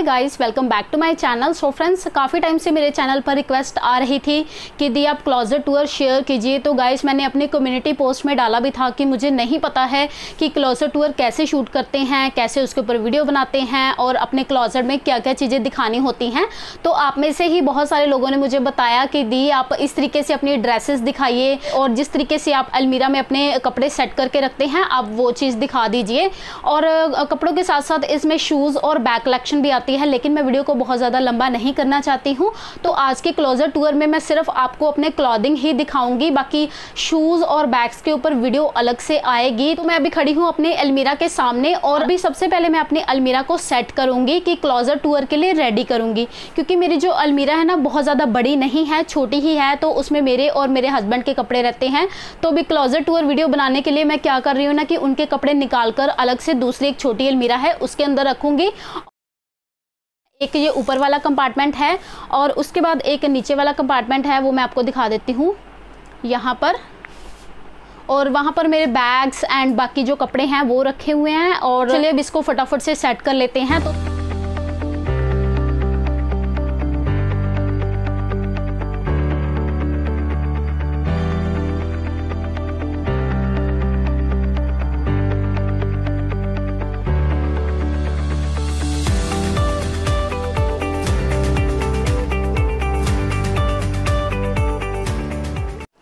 नमस्ते guys, welcome back to my channel. So friends, काफ़ी time से मेरे चैनल पर रिक्वेस्ट आ रही थी कि दी आप क्लोजेट टूर शेयर कीजिए। तो गाइस मैंने अपनी कम्युनिटी पोस्ट में डाला भी था कि मुझे नहीं पता है कि क्लोजेट टूर कैसे शूट करते हैं, कैसे उसके ऊपर वीडियो बनाते हैं और अपने क्लोजेट में क्या क्या चीज़ें दिखानी होती हैं। तो आप में से ही बहुत सारे लोगों ने मुझे बताया कि दी आप इस तरीके से अपनी ड्रेसेस दिखाइए और जिस तरीके से आप अलमीरा में अपने कपड़े सेट करके रखते हैं आप वो चीज़ दिखा दीजिए। और कपड़ों के साथ साथ इसमें शूज़ और बैग कलेक्शन भी आती है, लेकिन मैं वीडियो को बहुत ज़्यादा लंबा नहीं करना चाहती हूँ। तो आज के क्लोजेट टूर में मैं सिर्फ आपको अपने क्लॉथिंग ही दिखाऊंगी, बाकी शूज़ और बैग्स के ऊपर वीडियो अलग से आएगी। तो मैं अभी खड़ी हूँ अपने अलमीरा के सामने और अभी सबसे पहले मैं अपनी अलमीरा को सेट करूँगी कि क्लोजेट टूर के लिए रेडी करूँगी, क्योंकि मेरी जो अलमीरा है ना बहुत ज़्यादा बड़ी नहीं है, छोटी ही है। तो उसमें मेरे और मेरे हस्बैंड के कपड़े रहते हैं। तो अभी क्लोजेट टूर वीडियो बनाने के लिए मैं क्या कर रही हूँ ना कि उनके कपड़े निकाल कर अलग से दूसरी एक छोटी अलमीरा है उसके अंदर रखूँगी। एक ये ऊपर वाला कंपार्टमेंट है और उसके बाद एक नीचे वाला कंपार्टमेंट है, वो मैं आपको दिखा देती हूँ यहाँ पर। और वहाँ पर मेरे बैग्स एंड बाकी जो कपड़े हैं वो रखे हुए हैं। और चलिए अब इसको फटाफट से सेट कर लेते हैं।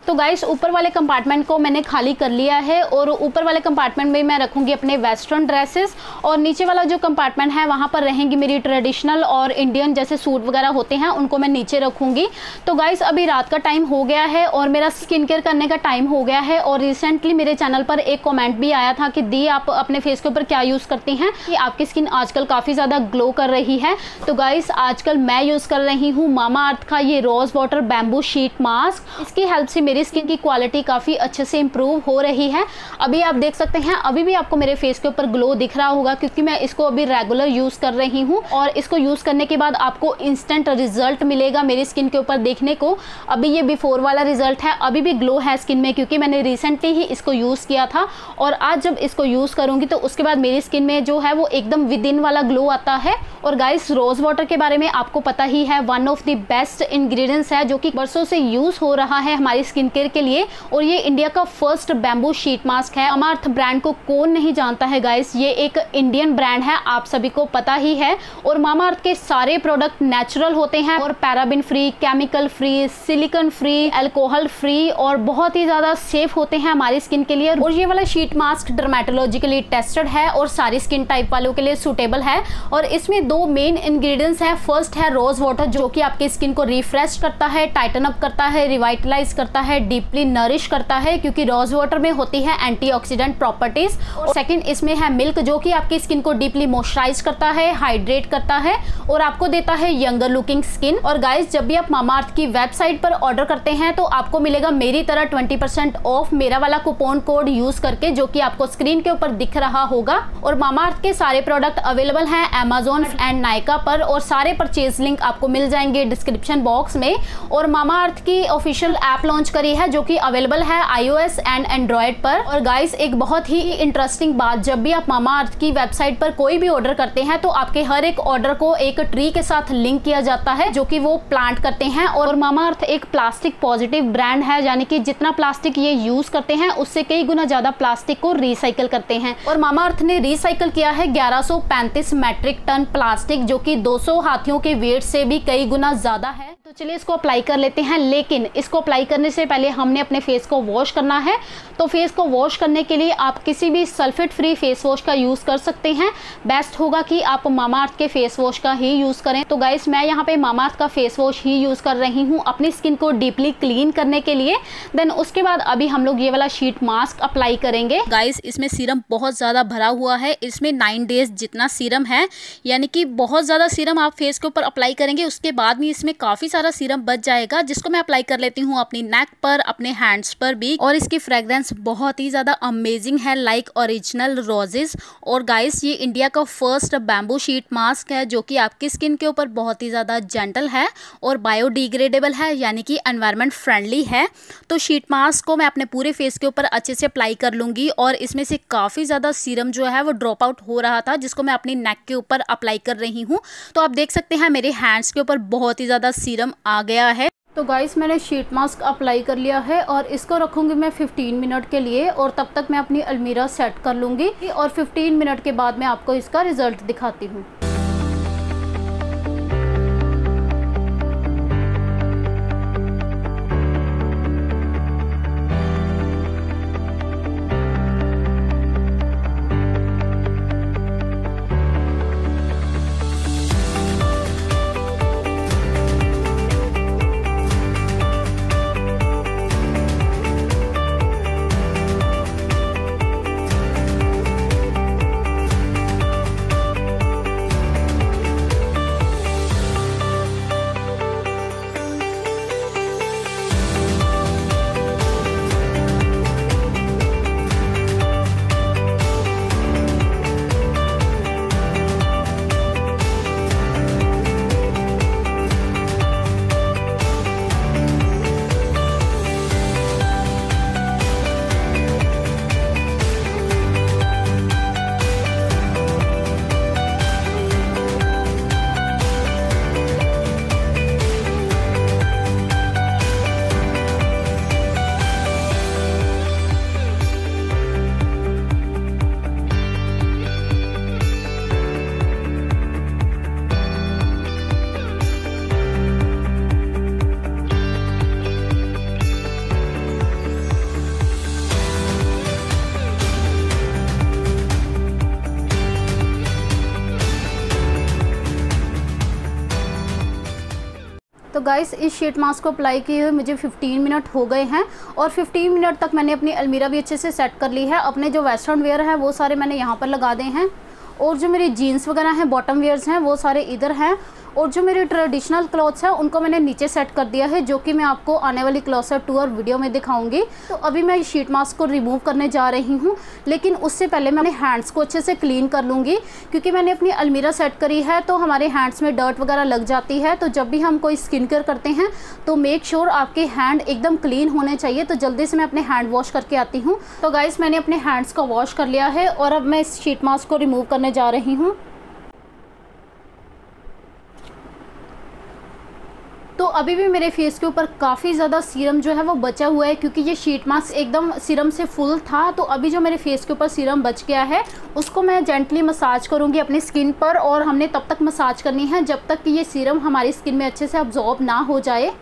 तो गाइस ऊपर वाले कंपार्टमेंट को मैंने खाली कर लिया है और ऊपर वाले कंपार्टमेंट में मैं रखूंगी अपने वेस्टर्न ड्रेसेस और नीचे वाला जो कंपार्टमेंट है वहाँ पर रहेंगी मेरी ट्रेडिशनल और इंडियन जैसे सूट वगैरह होते हैं, उनको मैं नीचे रखूंगी। तो गाइस अभी रात का टाइम हो गया है और मेरा स्किन केयर करने का टाइम हो गया है। और रिसेंटली मेरे चैनल पर एक कॉमेंट भी आया था कि दी आप अपने फेस के ऊपर क्या यूज़ करती हैं कि आपकी स्किन आजकल काफ़ी ज़्यादा ग्लो कर रही है। तो गाइस आजकल मैं यूज़ कर रही हूँ मामाअर्थ का ये rose water bamboo sheet mask. इसकी हेल्प से मेरी स्किन की क्वालिटी काफ़ी अच्छे से इंप्रूव हो रही है। अभी आप देख सकते हैं, अभी भी आपको मेरे फेस के ऊपर ग्लो दिख रहा होगा क्योंकि मैं इसको अभी रेगुलर यूज़ कर रही हूँ। और इसको यूज़ करने के बाद आपको इंस्टेंट रिजल्ट मिलेगा मेरी स्किन के ऊपर देखने को। अभी ये बिफोर वाला रिजल्ट है, अभी भी ग्लो है स्किन में क्योंकि मैंने रिसेंटली ही इसको यूज़ किया था। और आज जब इसको यूज़ करूँगी तो उसके बाद मेरी स्किन में जो है वो एकदम विदिन वाला ग्लो आता है। और गाइस रोज़ वाटर के बारे में आपको पता ही है, one of the best ingredients है जो कि बरसों से यूज़ हो रहा है हमारी स्किन केयर के लिए। और ये इंडिया का फर्स्ट बैम्बू शीट मास्क है। अमार्थ ब्रांड को कौन नहीं जानता है गाइस, ये एक इंडियन ब्रांड है, आप सभी को पता ही है। और मामाअर्थ के सारे प्रोडक्ट नेचुरल होते हैं और paraben free, chemical free, silicone free, alcohol free और बहुत ही ज़्यादा सेफ होते हैं हमारी स्किन के लिए। और ये वाला शीट मास्क डर्मेटोलॉजिकली टेस्टेड है और सारी स्किन टाइप वालों के लिए सूटेबल है। और इसमें दो मेन इंग्रेडिएंट्स है। फर्स्ट है रोज वाटर जो कि आपकी स्किन को रिफ्रेश करता है, टाइटन अप करता है, रिवाइटलाइज करता है, डीपली नरिश करता है क्योंकि रोज वाटर में होती है एंटीऑक्सीडेंट प्रॉपर्टीज। और सेकंड इसमें है मिल्क जो कि आपकी स्किन को डीपली मॉइस्चराइज करता है, हाइड्रेट करता है और आपको देता है यंगर लुकिंग स्किन। और गाइस जब भी आप मामाअर्थ की वेबसाइट पर ऑर्डर करते हैं तो आपको मिलेगा मेरी तरह 20% ऑफ मेरा वाला कूपन कोड यूज करके, जो कि आपको स्क्रीन के ऊपर दिख रहा होगा। और मामाअर्थ के सारे प्रोडक्ट अवेलेबल हैं Amazon एंड नायका पर और सारे परचेज लिंक आपको मिल जाएंगे डिस्क्रिप्शन बॉक्स में। और मामाअर्थ की ऑफिशियल ऐप लॉन्च करी है जो कि अवेलेबल है iOS एंड एंड्रॉयड पर। और गाइस एक बहुत ही इंटरेस्टिंग बात, जब भी आप मामाअर्थ की वेबसाइट पर कोई भी ऑर्डर करते हैं तो आपके हर एक ऑर्डर को एक ट्री के साथ लिंक किया जाता है जो कि वो प्लांट करते हैं। और मामाअर्थ एक प्लास्टिक पॉजिटिव ब्रांड है, यानी कि जितना प्लास्टिक ये यूज करते हैं उससे कई गुना ज्यादा प्लास्टिक को रिसाइकिल करते हैं। और मामाअर्थ ने रिसाइकिल किया है 1135 मेट्रिक टन प्लास्टिक जो कि 200 हाथियों के वेट से भी कई गुना ज्यादा है। तो चलिए इसको अप्लाई कर लेते हैं, लेकिन इसको अप्लाई करने से पहले हमने अपने फेस को वॉश करना है। तो फेस को वॉश करने के लिए आप किसी भी सल्फेट फ्री फेस वॉश का यूज़ कर सकते हैं। बेस्ट होगा कि आप मामाअर्थ के फेस वॉश का ही यूज़ करें। तो गाइस मैं यहाँ पे मामाअर्थ का फेस वॉश ही यूज़ कर रही हूँ अपनी स्किन को डीपली क्लीन करने के लिए। देन उसके बाद अभी हम लोग ये वाला शीट मास्क अप्लाई करेंगे। गाइस इसमें सीरम बहुत ज़्यादा भरा हुआ है, इसमें 9 डेज जितना सीरम है, यानी कि बहुत ज़्यादा सीरम आप फेस के ऊपर अप्लाई करेंगे। उसके बाद भी इसमें काफ़ी सारा सीरम बच जाएगा, जिसको मैं अप्लाई कर लेती हूँ अपनी नेक पर, अपने हैंड्स पर भी। और इसकी फ्रेग्रेंस बहुत ही ज़्यादा अमेजिंग है, लाइक ओरिजिनल रोजेस। और गाइस, ये इंडिया का फर्स्ट बैम्बू शीट मास्क है जो कि आपकी स्किन के ऊपर बहुत ही ज़्यादा जेंटल है और बायोडिग्रेडेबल है, यानी कि एनवायरनमेंट फ्रेंडली है। तो शीट मास्क को मैं अपने पूरे फेस के ऊपर अच्छे से अप्लाई कर लूँगी। और इसमें से काफ़ी ज़्यादा सीरम जो है वो ड्रॉप आउट हो रहा था, जिसको मैं अपनी नेक के ऊपर अप्लाई कर रही हूँ। तो आप देख सकते हैं मेरे हैंड्स के ऊपर बहुत ही ज़्यादा सीरम आ गया है। तो गाइस, मैंने शीट मास्क अप्लाई कर लिया है और इसको रखूँगी मैं 15 मिनट के लिए, और तब तक मैं अपनी अलमीरा सेट कर लूँगी और 15 मिनट के बाद मैं आपको इसका रिजल्ट दिखाती हूँ। तो गाइस, इस शीट मास्क को अप्लाई किए हुए मुझे 15 मिनट हो गए हैं और 15 मिनट तक मैंने अपनी अलमीरा भी अच्छे से सेट कर ली है। अपने जो वेस्टर्न वेयर है वो सारे मैंने यहाँ पर लगा दिए हैं, और जो मेरी जीन्स वगैरह हैं, बॉटम वेयर्स हैं, वो सारे इधर हैं। और जो मेरे ट्रेडिशनल क्लॉथ्स हैं उनको मैंने नीचे सेट कर दिया है, जो कि मैं आपको आने वाली क्लोजअप टूर वीडियो में दिखाऊंगी। तो अभी मैं शीट मास्क को रिमूव करने जा रही हूं, लेकिन उससे पहले मैं अपने हैंड्स को अच्छे से क्लीन कर लूँगी, क्योंकि मैंने अपनी अलमीरा सेट करी है तो हमारे हैंड्स में डर्ट वगैरह लग जाती है। तो जब भी हम कोई स्किन केयर करते हैं तो मेक श्योर आपके हैंड एकदम क्लीन होने चाहिए। तो जल्दी से मैं अपने हैंड वॉश करके आती हूँ। तो गाइस, मैंने अपने हैंड्स को वॉश कर लिया है और अब मैं इस शीट मास्क को रिमूव करने जा रही हूँ। तो अभी भी मेरे फेस के ऊपर काफ़ी ज़्यादा सीरम जो है वो बचा हुआ है, क्योंकि ये शीट मास्क एकदम सीरम से फुल था। तो अभी जो मेरे फेस के ऊपर सीरम बच गया है उसको मैं जेंटली मसाज करूँगी अपनी स्किन पर, और हमने तब तक मसाज करनी है जब तक कि ये सीरम हमारी स्किन में अच्छे से अब्जॉर्ब ना हो जाए।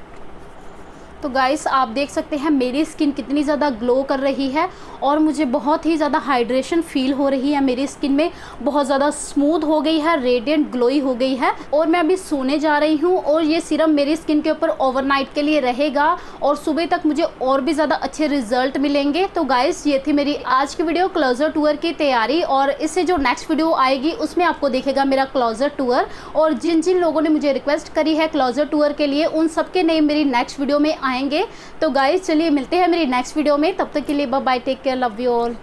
तो गाइस, आप देख सकते हैं मेरी स्किन कितनी ज़्यादा ग्लो कर रही है और मुझे बहुत ही ज़्यादा हाइड्रेशन फील हो रही है। मेरी स्किन में बहुत ज़्यादा स्मूथ हो गई है, रेडियंट ग्लोई हो गई है। और मैं अभी सोने जा रही हूँ और ये सीरम मेरी स्किन के ऊपर ओवरनाइट के लिए रहेगा और सुबह तक मुझे और भी ज़्यादा अच्छे रिजल्ट मिलेंगे। तो गाइस, ये थी मेरी आज की वीडियो क्लोजर टूर की तैयारी, और इससे जो नेक्स्ट वीडियो आएगी उसमें आपको देखेगा मेरा क्लोजर टूर। और जिन जिन लोगों ने मुझे रिक्वेस्ट करी है क्लोजर टूर के लिए, उन सबके नेम मेरी नेक्स्ट वीडियो में आएंगे। तो गाइस, चलिए मिलते हैं मेरी नेक्स्ट वीडियो में। तब तक के लिए bye bye, take care, love you all.